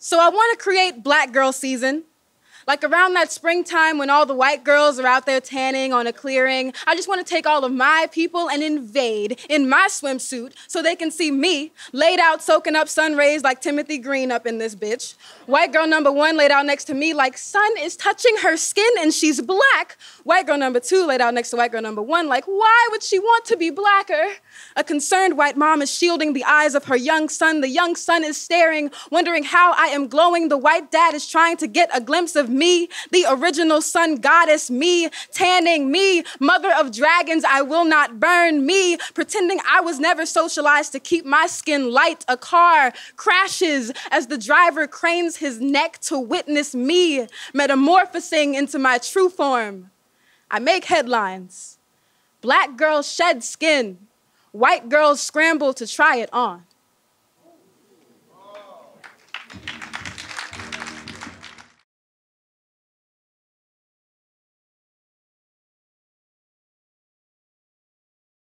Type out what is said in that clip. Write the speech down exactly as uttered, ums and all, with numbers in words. So I want to create Black Girl Season. Like around that springtime when all the white girls are out there tanning on a clearing, I just want to take all of my people and invade in my swimsuit so they can see me laid out soaking up sun rays like Timothy Green up in this bitch. White girl number one laid out next to me like sun is touching her skin and she's black. White girl number two laid out next to white girl number one like, why would she want to be blacker? A concerned white mom is shielding the eyes of her young son. The young son is staring, wondering how I am glowing. The white dad is trying to get a glimpse of me, the original sun goddess, me, tanning, me, mother of dragons, I will not burn, me, pretending I was never socialized to keep my skin light. A car crashes as the driver cranes his neck to witness me metamorphosing into my true form. I make headlines. Black girls shed skin. White girls scramble to try it on.